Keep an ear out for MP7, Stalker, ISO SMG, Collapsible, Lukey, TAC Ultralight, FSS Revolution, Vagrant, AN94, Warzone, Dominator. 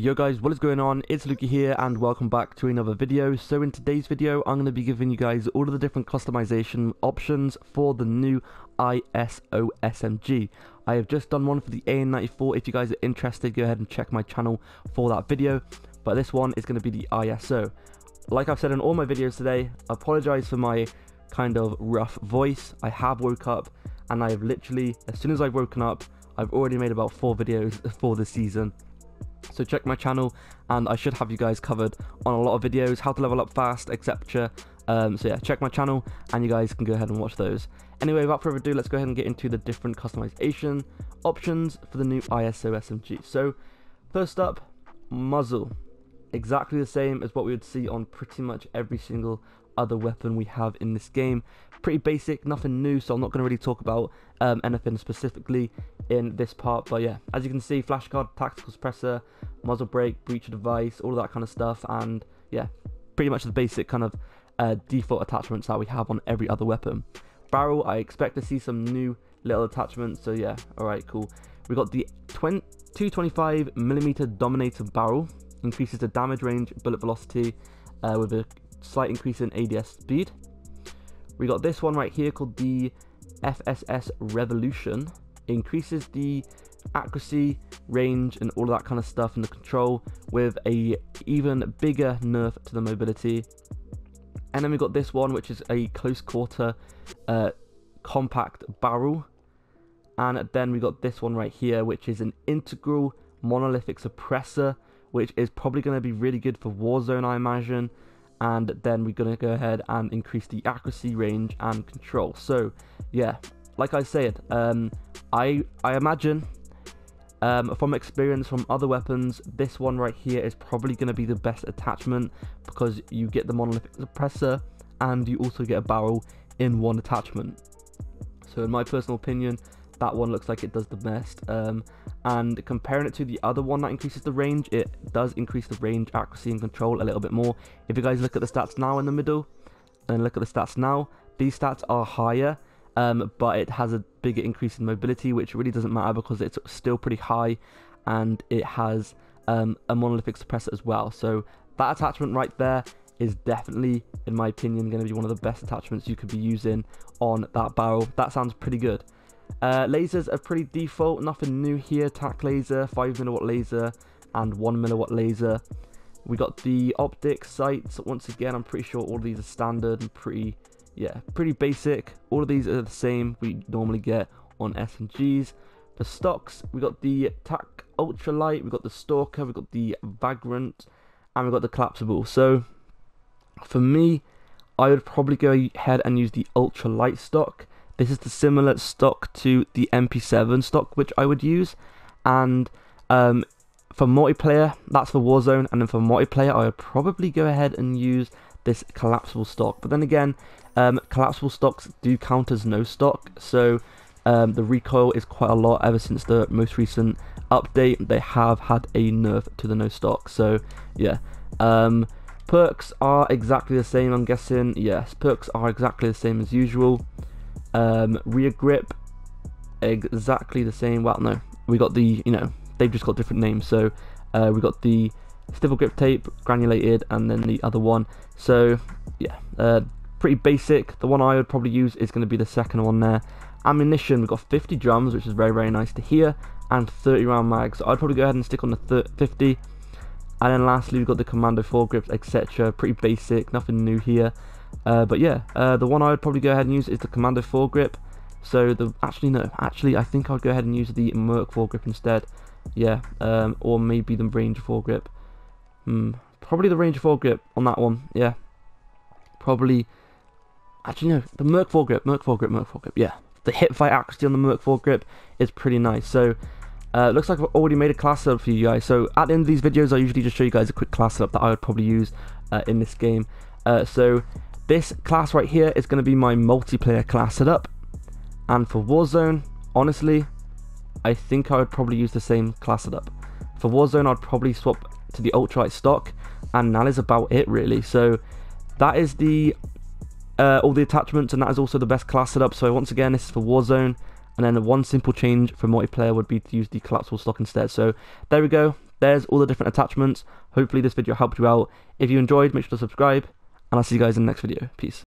Yo guys, what is going on? It's Lukey here and welcome back to another video. So in today's video I'm going to be giving you guys all of the different customization options for the new ISO SMG. I have just done one for the AN94. If you guys are interested, go ahead and check my channel for that video, but this one is going to be the ISO. Like I've said in all my videos today, I apologize for my kind of rough voice. I have woke up and I have literally, as soon as I've woken up, I've already made about 4 videos for this season. So check my channel and I should have you guys covered on a lot of videos, how to level up fast, etc. So yeah, check my channel and you guys can go ahead and watch those. Anyway, without further ado, let's go ahead and get into the different customization options for the new ISO SMG. So first up, muzzle. Exactly the same as what we would see on pretty much every single other weapon we have in this game. Pretty basic, nothing new, so I'm not going to really talk about anything specifically in this part, but yeah, as you can see, flashcard, tactical suppressor, muzzle brake, breacher device, all of that kind of stuff, and yeah, pretty much the basic kind of default attachments that we have on every other weapon. Barrel, I expect to see some new little attachments, so yeah, alright, cool. We got the 225mm Dominator barrel, increases the damage range, bullet velocity, with a slight increase in ADS speed. We got this one right here called the FSS Revolution. It increases the accuracy, range, and all of that kind of stuff in the control with a even bigger nerf to the mobility. And then we got this one, which is a close quarter compact barrel. And then we got this one right here, which is an integral monolithic suppressor, which is probably going to be really good for Warzone, I imagine. And then we're going to go ahead and increase the accuracy, range, and control. So yeah, like I said, I imagine from experience from other weapons, this one right here is probably going to be the best attachment because you get the monolithic suppressor and you also get a barrel in one attachment. So in my personal opinion, that one looks like it does the best, and comparing it to the other one that increases the range, it does increase the range, accuracy, and control a little bit more. If you guys look at the stats now in the middle and look at the stats now, these stats are higher, but it has a bigger increase in mobility, which really doesn't matter because it's still pretty high, and it has a monolithic suppressor as well. So that attachment right there is definitely, in my opinion, going to be one of the best attachments you could be using on that barrel. That sounds pretty good. Lasers are pretty default, nothing new here. TAC laser, 5mm laser, and 1mm laser. We got the optic sights. Once again, I'm pretty sure all of these are standard and pretty basic. All of these are the same we normally get on SMGs. For stocks, we got the TAC Ultralight, we got the Stalker, we got the Vagrant, and we got the Collapsible. So for me, I would probably go ahead and use the Ultralight stock. This is the similar stock to the MP7 stock, which I would use. And for multiplayer, that's for Warzone. And then for multiplayer, I would probably go ahead and use this collapsible stock. But then again, collapsible stocks do count as no stock. So the recoil is quite a lot. Ever since the most recent update, they have had a nerf to the no stock. So yeah. Perks are exactly the same, I'm guessing. Yes, perks are exactly the same as usual. Rear grip, exactly the same. Well, no, we got the, you know, they've just got different names. So we got the swivel grip tape, granulated, and then the other one. So yeah, pretty basic. The one I would probably use is going to be the second one there. Ammunition, we've got 50 drums, which is very, very nice to hear, and 30 round mags. So I'd probably go ahead and stick on the 50. And then lastly, we've got the commando foregrips, etc. Pretty basic, nothing new here. But yeah, the one I would probably go ahead and use is the commando foregrip. So I think I'd go ahead and use the merc foregrip instead. Yeah, or maybe the ranger foregrip. Probably the ranger foregrip on that one. Yeah, probably. Actually, no, the merc foregrip. Yeah, the hip fight accuracy on the merc foregrip is pretty nice. So looks like I've already made a class setup for you guys. So at the end of these videos, I usually just show you guys a quick class setup that I would probably use in this game. So this class right here is going to be my multiplayer class setup. And for Warzone, honestly, I think I would probably use the same class setup. For Warzone, I'd probably swap to the Ultralight stock, and that is about it really. So that is the all the attachments, and that is also the best class setup. So once again, this is for Warzone, and then the one simple change for multiplayer would be to use the collapsible stock instead. So there we go. there's all the different attachments. Hopefully this video helped you out. If you enjoyed, make sure to subscribe, and I'll see you guys in the next video. Peace.